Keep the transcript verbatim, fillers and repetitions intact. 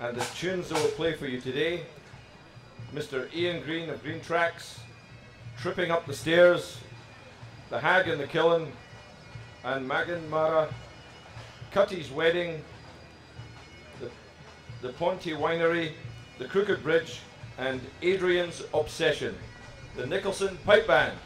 And the tunes that we'll play for you today, Mister Ian Green of Green Trax, Tripping Up the Stairs, The Hag and the Kiln, An Mhaighdean Mara, Cutty's Wedding, the, the Pointe Winery, The Crooked Bridge, and Adrian's Obsession, The Nicholson Pipe Band.